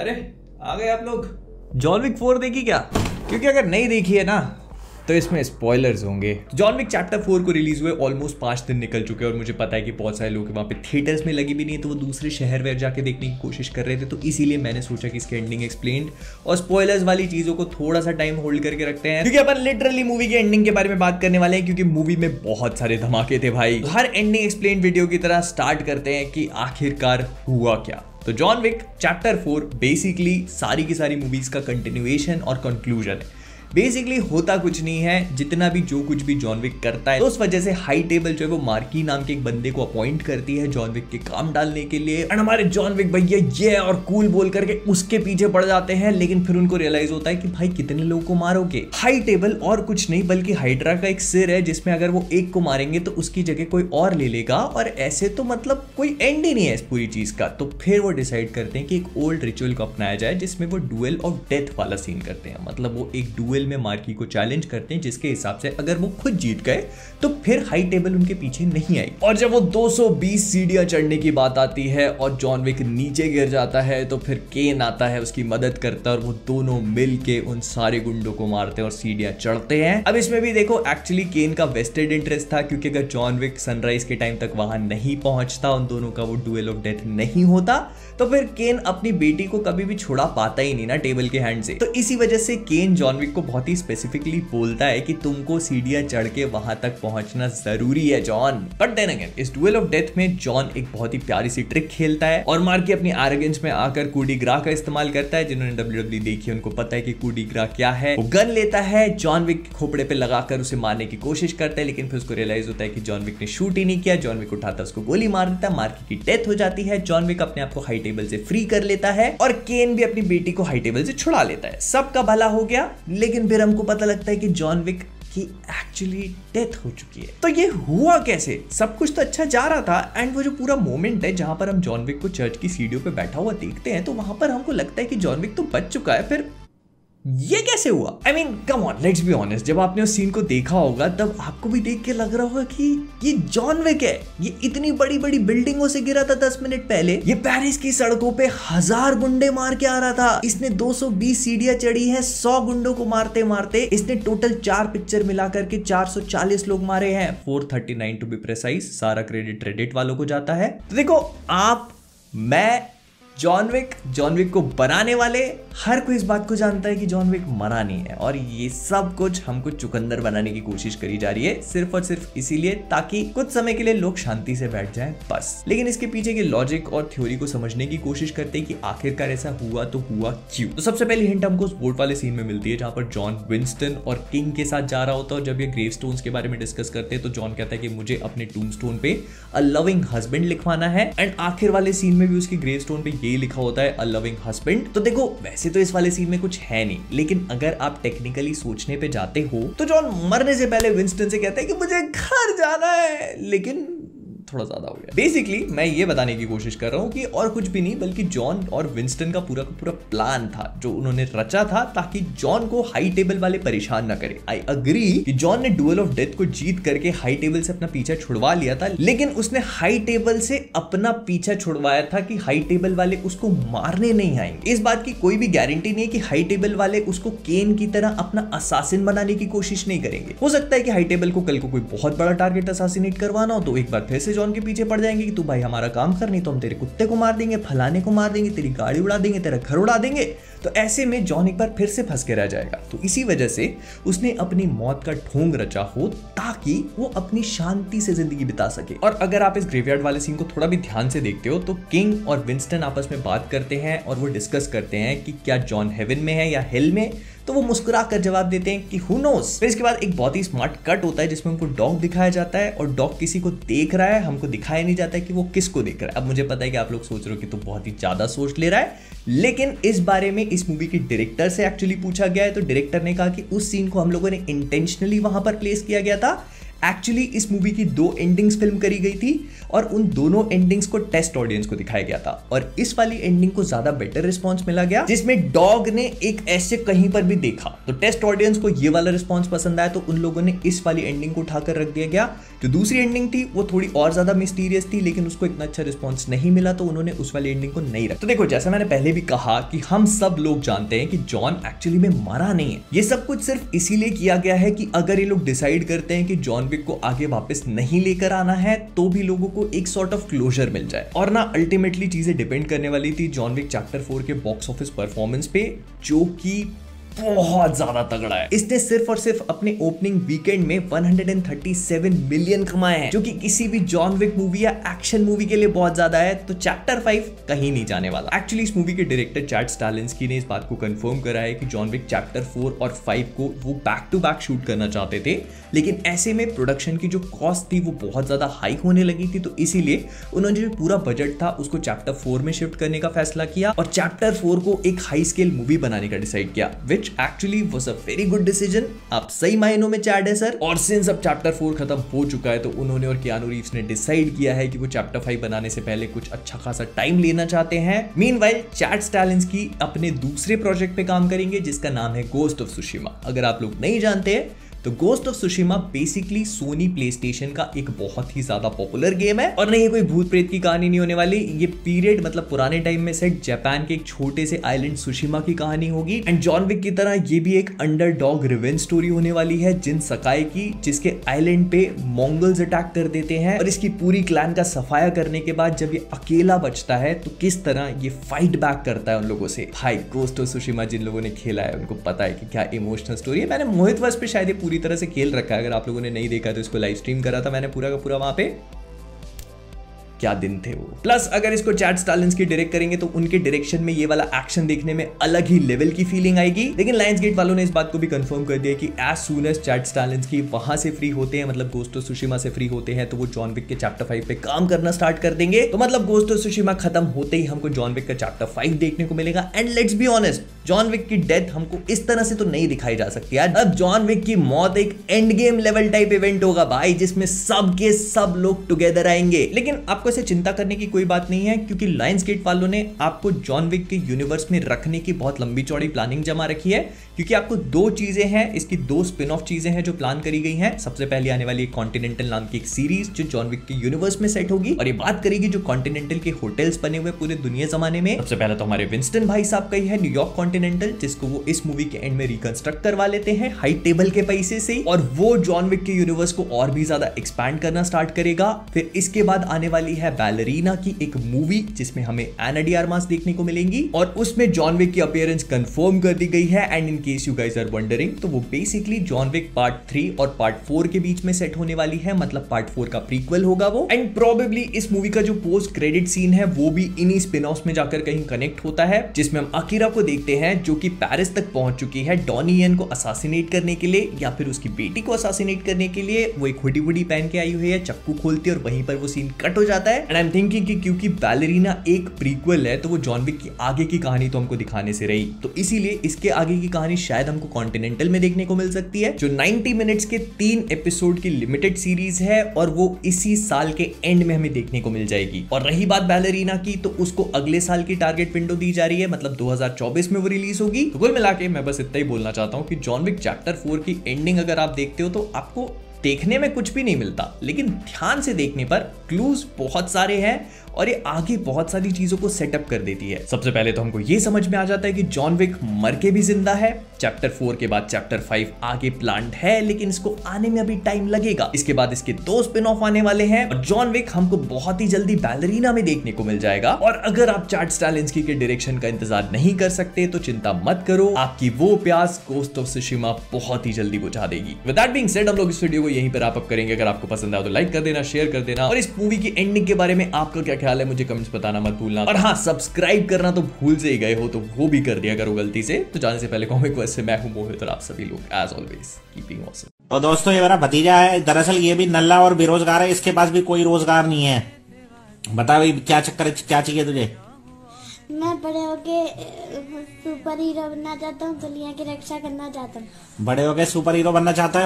अरे आ गए आप लोग। जॉन विक 4 देखी क्या? क्योंकि अगर नहीं देखी है ना तो इसमें स्पॉयलर्स होंगे। जॉन विक चैप्टर 4 को रिलीज हुए ऑलमोस्ट 5 दिन निकल चुके हैं और मुझे पता है कि बहुत सारे लोग वहाँ पे थिएटर्स में लगी भी नहीं तो वो दूसरे शहर में जाके देखने की कोशिश कर रहे थे, तो इसीलिए मैंने सोचा कि इसकी एंडिंग एक्सप्लेन्ड और स्पॉयलर्स वाली चीज़ों को थोड़ा सा टाइम होल्ड करके रखते हैं, क्योंकि अपन लिटरली मूवी की एंडिंग के बारे में बात करने वाले हैं, क्योंकि मूवी में बहुत सारे धमाके थे भाई। हर एंडिंग एक्सप्लेन वीडियो की तरह स्टार्ट करते हैं कि आखिरकार हुआ क्या। तो जॉन विक चैप्टर 4 बेसिकली सारी की सारी मूवीज का कंटिन्यूएशन और कंक्लूजन है। बेसिकली होता कुछ नहीं है, जितना भी जो कुछ भी जॉन विक करता है, तो उस वजह से हाई टेबल जो है वो मार्की नाम के एक बंदे को अपॉइंट करती है जॉन विक के काम डालने के लिए। एंड हमारे जॉन विक भैया ये और कूल बोल करके उसके पीछे पड़ जाते हैं, लेकिन फिर उनको रियलाइज होता है कि भाई कितने लोगों को मारोगे। हाई टेबल और कुछ नहीं बल्कि हाइड्रा का एक सिर है, जिसमें अगर वो एक को मारेंगे तो उसकी जगह कोई और ले लेगा, और ऐसे तो मतलब कोई एंड ही नहीं है इस पूरी चीज का। तो फिर वो डिसाइड करते हैं कि एक ओल्ड रिचुअल को अपनाया जाए जिसमें वो डुएल ऑफ डेथ वाला सीन करते हैं, मतलब वो एक डुएल में मार्की को चैलेंज करते हैं, जिसके हिसाब से अगर वो खुद जीत गए तो फिर हाई टेबल उनके पीछे नहीं आई। और जब वो 220 सीढ़ियां चढ़ने की बात आती है और जॉन विक नीचे गिर जाता है, तो फिर केन आता है, उसकी मदद करता है और वो दोनों मिलके उन सारे गुंडों को मारते हैं और सीढ़ियां चढ़ते हैं। अब इसमें भी देखो एक्चुअली केन का वेस्टेड इंटरेस्ट था, क्योंकि अगर जॉन विक सनराइज के टाइम तक वहां नहीं पहुंचता, उन दोनों का वो डुएल ऑफ डेथ नहीं होता, तो फिर केन अपनी बेटी को कभी भी छुड़ा पाता ही नहीं ना टेबल के हैंड से। तो इसी वजह से केन जॉन विक को बहुत ही स्पेसिफिकली बोलता है कि तुमको सीढ़ियां चढ़ के वहां तक पहुंचना जरूरी है जॉन। बट देन अगेन इस डुएल ऑफ डेथ में जॉन एक बहुत ही प्यारी सी ट्रिक खेलता है और मार्की अपनी आर्गेंस में आकर कूडी ग्रा का इस्तेमाल करता है। जिन्होंने डब्ल्यूडब्ल्यूई देखी है उनको पता है कि कूडी ग्रा क्या है। वो गन लेता है, जॉन विक खोपड़े पे लगाकर उसे मारने की कोशिश करता है, लेकिन फिर उसको रियलाइज होता है कि जॉन विक ने शूट ही नहीं किया। जॉन विक उठाता है, उसको गोली मार देता है, मार्की की डेथ हो जाती है। जॉन विक अपने आप को हाई टेबल से फ्री कर लेता है और केन भी अपनी बेटी को हाई टेबल से छुड़ा लेता है। सबका भला हो गया, लेकिन फिर हमको पता लगता है कि जॉन विक की एक्चुअली डेथ हो चुकी है। तो ये हुआ कैसे? सब कुछ तो अच्छा जा रहा था। एंड वो जो पूरा मोमेंट है जहां पर हम जॉन विक को चर्च की सीढ़ियों पे बैठा हुआ देखते हैं, तो वहां पर हमको लगता है कि जॉन विक तो बच चुका है, फिर ये कैसे हुआ? I mean come on, let's be honest, जब आपने उस सीन को देखा होगा तब आपको भी देख के लग रहा होगा कि ये जॉन विक है। ये इतनी बड़ी बड़ी बिल्डिंगों से गिरा था 10 मिनट पहले, ये पेरिस की सड़कों पे 1000 गुंडे मार के आ रहा था, इसने 220 सीढ़ियां चढ़ी है 100 गुंडों को मारते मारते, इसने टोटल 4 पिक्चर मिला करके 440 लोग मारे हैं, 439 टू बी प्रेसाइज। सारा क्रेडिट रेडिट वालों को जाता है। तो देखो आप, मैं, जॉन विक को बनाने वाले, हर कोई इस बात को जानता है कि जॉन विक मरा नहीं है, और ये सब कुछ हमको चुकंदर बनाने की कोशिश करी जा रही है सिर्फ और सिर्फ इसीलिए ताकि कुछ समय के लिए लोग शांति से बैठ जाएं बस। लेकिन इसके पीछे के लॉजिक और थ्योरी को समझने की कोशिश करते हैं कि आखिरकार ऐसा हुआ तो हुआ क्यों। तो सबसे पहली हिंट हमको उस बोट वाले सीन में मिलती है जहाँ पर जॉन विंस्टन और किंग के साथ जा रहा होता है, और जब ये ग्रेव स्टोन्स के बारे में डिस्कस करते हैं तो जॉन कहता है कि मुझे अपने टूम स्टोन पे अ लविंग हस्बैंड लिखवाना है। एंड आखिर वाले सीन में भी उसके ग्रेव स्टोन पे ये लिखा होता है अ लविंग हस्बैंड। तो देखो वैसे तो इस वाले सीन में कुछ है नहीं, लेकिन अगर आप टेक्निकली सोचने पे जाते हो तो जॉन मरने से पहले विंस्टन से कहता है कि मुझे घर जाना है, लेकिन थोड़ा ज्यादा हो गया। बेसिकली मैं ये बताने की कोशिश कर रहा हूँ कि और कुछ भी नहीं बल्कि जॉन और विंस्टन का पूरा प्लान था जो उन्होंने रचा था ताकि जॉन को हाई टेबल वाले परेशान ना करें। आई अग्री कि जॉन ने डुएल ऑफ डेथ को जीत करके हाई टेबल से अपना पीछा छुड़वा लिया था, लेकिन उसने हाई टेबल से अपना पीछा छुड़वाया था कि हाई टेबल वाले उसको मारने नहीं आएंगे। इस बात की कोई भी गारंटी नहीं है कि हाई टेबल वाले उसको केन की तरह अपना असासिन बनाने की कोशिश नहीं करेंगे। हो सकता है कि हाई टेबल को कल को कोई बहुत बड़ा टारगेट असासिनेट करवाना हो तो एक बार फिर से जॉन के पीछे पड़ जाएंगे कि तू भाई हमारा काम कर, नहीं तो हम तेरे कुत्ते को मार देंगे, फलाने को मार देंगे, तेरी गाड़ी उड़ा देंगे, तेरा घर उड़ा देंगे। तो ऐसे में जॉन एक बार फिर से फंस के रह जाएगा। तो इसी वजह से उसने अपनी मौत का ढोंग रचा हो ताकि वो अपनी शांति से जिंदगी बिता सके। और अगर आप इस ग्रेवयार्ड वाले सीन को थोड़ा भी ध्यान से देखते हो तो किंग और विंस्टन आपस में बात करते हैं और वो डिस्कस करते हैं कि क्या जॉन हेवन में है या हेल में, तो वो मुस्कुरा कर जवाब देते हैं कि हु नोस। फिर इसके बाद एक बहुत ही स्मार्ट कट होता है जिसमें उनको डॉग दिखाया जाता है और डॉग किसी को देख रहा है, हमको दिखाया नहीं जाता है कि वो किसको देख रहा है। अब मुझे पता है कि आप लोग सोच रहे हो कि तो बहुत ही ज़्यादा सोच ले रहा है, लेकिन इस बारे में इस मूवी के डायरेक्टर से एक्चुअली पूछा गया है, तो डायरेक्टर ने कहा कि उस सीन को हम लोगों ने इंटेंशनली वहाँ पर प्लेस किया गया था एक्चुअली इस मूवी की 2 एंडिंग्स फिल्म करी गई थी और उन दोनों एंडिंग्स को टेस्ट ऑडियंस को दिखाया गया था और इस वाली एंडिंग को ज्यादा बेटर रिस्पॉन्स मिला गया जिसमें डॉग ने एक ऐसे कहीं पर भी देखा तो टेस्ट ऑडियंस को ये वाला रिस्पॉन्स पसंद आया, तो उन लोगों ने इस वाली एंडिंग को उठाकर रख दिया गया। जो दूसरी एंडिंग थी वो थोड़ी और ज्यादा मिस्टीरियस थी लेकिन उसको इतना अच्छा रिस्पॉन्स नहीं मिला तो उन्होंने उस वाली एंडिंग को नहीं रखा। तो देखो जैसा मैंने पहले भी कहा कि हम सब लोग जानते हैं कि जॉन एक्चुअली में मारा नहीं है, ये सब कुछ सिर्फ इसीलिए किया गया है कि अगर ये लोग डिसाइड करते हैं कि जॉन विक को आगे वापस नहीं लेकर आना है तो भी लोगों को एक सॉर्ट ऑफ क्लोजर मिल जाए। और ना अल्टीमेटली चीजें डिपेंड करने वाली थी जॉन विक चैप्टर 4 के बॉक्स ऑफिस परफॉर्मेंस पे, जो कि बहुत ज्यादा तगड़ा है। इसने सिर्फ और सिर्फ अपने ओपनिंग वीकेंड में 137 मिलियन कमाए हैं, जो कि किसी भी जॉन विक मूवी या एक्शन मूवी के लिए बहुत ज्यादा है। तो चैप्टर 5 कहीं नहीं जाने वाला। एक्चुअली इस मूवी के डायरेक्टर चैड स्टाहेल्स्की ने इस बात को कंफर्म करा है कि जॉन विक चैप्टर 4 और 5 को वो बैक टू बैक शूट करना चाहते थे, लेकिन ऐसे में प्रोडक्शन की जो कॉस्ट थी वो बहुत ज्यादा हाई होने लगी थी, तो इसीलिए उन्होंने जो पूरा बजट था उसको चैप्टर 4 में शिफ्ट करने का फैसला किया और चैप्टर 4 को एक हाई स्केल मूवी बनाने का डिसाइड किया, actually was a very good decision. आप सही मायनों में चैड है सर। और सिंस अब चैप्टर 4 खत्म हो चुका है तो उन्होंने और कियानू रीव्स ने डिसाइड किया है कि वो चैप्टर 5 बनाने से पहले कुछ अच्छा खासा टाइम लेना चाहते हैं। मीनवाइल चैड स्टाहेल्स्की अपने दूसरे प्रोजेक्ट पे काम करेंगे जिसका नाम है गोस्ट ऑफ सुशीमा। अगर आप लोग नहीं जानते तो ghost of Tsushima basically Sony PlayStation का एक बहुत ही ज्यादा पॉपुलर गेम है और नहीं कोई भूत प्रेत की कहानी नहीं होने वाली। ये पीरियड मतलब पुराने टाइम में सेट जापान के एक छोटे से आइलैंड सुशीमा की कहानी होगी एंड जॉन विक की तरह ये भी एक अंडरडॉग रिवेंज स्टोरी होने वाली है जिन सकाई की, जिसके आइलैंड पे मंगल्स अटैक कर देते हैं और इसकी पूरी क्लैन का सफाया करने के बाद जब ये अकेला बचता है तो किस तरह ये फाइट बैक करता है उन लोगों से। भाई गोस्ट ऑफ सुशीमा जिन लोगों ने खेला है उनको पता है कि क्या इमोशनल स्टोरी है। मैंने मोहित वर्ष पे शायद पूरी तरह से खेल रखा है, अगर आप लोगों ने नहीं देखा तो इसको लाइव स्ट्रीम करा था मैंने पूरा का पूरा वहां पे। क्या दिन थे वो। प्लस अगर इसको चैड स्टाहेल्स्की डायरेक्ट करेंगे तो उनके डायरेक्शन में ये वाला एक्शन देखने में अलग ही लेवल की फीलिंग आएगी। लेकिन लायंसगेट वालों ने इस बात को भी कंफर्म कर दिया कि as soon as Chad Stahelski वहां से फ्री होते हैं, मतलब गोस्ट ऑफ सुशीमा से फ्री होते हैं, तो वो जॉन विक के चैप्टर 5 पे काम करना स्टार्ट कर देंगे। तो मतलब गोस्ट ऑफ सुशीमा खत्म होते ही हमको जॉन विक का चैप्टर 5 देखने को मिलेगा। And let's be honest, John Wick की डेथ हमको इस तरह से तो नहीं दिखाई जा सकती यार। अब जॉन विक की मौत एक end game level type event होगा भाई, जिसमें सब के सब लोग टुगेदर आएंगे। लेकिन आपको ऐसे चिंता करने की कोई बात नहीं है क्योंकि लायंसगेट वालों ने आपको जॉन विक के यूनिवर्स में रखने की बहुत लंबी चौड़ी प्लानिंग जमा रखी है, क्योंकि आपको 2 चीजें हैं, इसकी 2 स्पिन ऑफ चीजें हैं जो प्लान करी गई हैं। सबसे पहले आने वाली कॉन्टिनेंटल नाम की एक सीरीज जो जॉन विक के यूनिवर्स में सेट होगी और ये बात करेगी जो कॉन्टिनेंटल के होटल्स बने हुए पूरे दुनिया जमाने में। सबसे पहले तो हमारे विंस्टन भाई साहब का ही है न्यूयॉर्क कॉन्टिनेंटल, जिसको वो इस मूवी के एंड में रिकंस्ट्रक्ट करवा लेते हैं हाई टेबल के पैसे से, और वो जॉन विक के यूनिवर्स को और भी ज्यादा एक्सपैंड करना स्टार्ट करेगा। फिर इसके बाद आने वाली है बैलरीना की एक मूवी जिसमें हमें एना डी आर्मास देखने को मिलेंगी और उसमें जॉन विक की अपीयरेंस कंफर्म कर दी गई है। And in case you guys are wondering, तो वो बेसिकली जॉन विक पार्ट 3 और पार्ट 4 के बीच में सेट होने वाली है, मतलब पार्ट 4 का प्रीक्वल होगा वो। एंड प्रोबेबली इस मूवी का जो पोस्ट क्रेडिट सीन है वो भी इन्हीं स्पिन-ऑफ्स में जाकर कहीं कनेक्ट होता है, जिसमें हम अकीरा को देखते हैं जो कि पेरिस तक पहुंच चुकी है डॉनी येन को असासिनेट करने के लिए या फिर उसकी बेटी को असासिनेट करने के लिए। वो एक हुडी वुडी पहन के आई हुई है, चक्कू खोलती है और वहीं पर वो सीन कट जाता है। एंड आई एम थिंकिंग कि क्योंकि बैलरीना एक प्रीक्वल है तो वो जॉन विक की आगे की कहानी तो हमको दिखाने से रही, तो इसीलिए इसके आगे की कहानी शायद हमको कॉन्टिनेंटल में देखने को मिल सकती है, जो 90 मिनट्स के 3 एपिसोड की लिमिटेड सीरीज है और वो इसी साल के एंड में हमें देखने को मिल जाएगी। और रही बात बैलरीना की, तो उसको अगले साल की टारगेट विंडो दी जा रही है, मतलब 2024 में वो रिलीज होगी। तो कुल मिला के मैं बस इतना ही बोलना चाहता हूँ कि जॉन विक चैप्टर 4 की एंडिंग अगर आप देखते हो तो आपको देखने में कुछ भी नहीं मिलता, लेकिन ध्यान से देखने पर क्लूज बहुत सारे हैं और ये आगे बहुत सारी चीजों को सेटअप कर देती है। सबसे पहले तो हमको ये समझ में आ जाता है कि जॉन विक मर के भी जिंदा है। चैप्टर 4 के बाद चैप्टर 5 आगे प्लान है, लेकिन इसको आने में अभी टाइम लगेगा। इसके बाद इसके 2 स्पिन ऑफ आने वाले हैं और जॉन विक हमको बहुत ही जल्दी बैलरीना में देखने को मिल जाएगा। और अगर आप चैड स्टाहेल्स्की के डायरेक्शन का इंतजार नहीं कर सकते तो चिंता मत करो, आपकी वो प्यास गोस्ट ऑफ सुशीमा बहुत ही जल्दी बुझा देगी। विद दैट बीइंग सेड, हम लोग इस वीडियो को यहीं पर रैप अप करेंगे। अगर आपको पसंद आया तो लाइक कर देना, शेयर कर देना और इस मूवी की एंडिंग के बारे में आपका क्या ख्याल है मुझे कमेंट्स बताना मत भूलना। और हाँ, सब्सक्राइब करना तो भूल से ही गए हो तो वो भी कर दिया करो गलती से। तो जाने से पहले कॉमिक वर्स से मैं हूं मोहित और आप सभी लोग एज ऑलवेज कीपिंग ऑसम। और दोस्तों ये मेरा भतीजा है, दरअसल ये भी नल्ला और बेरोजगार है, इसके पास भी कोई रोजगार नहीं है। बता भाई क्या चक्कर, क्या चाहिए तुझे? मैं बड़े होके सुपर हीरो बनना चाहता हूँ, दुनिया की रक्षा करना चाहता हूँ। बड़े होके सुपर हीरो बनना चाहता है।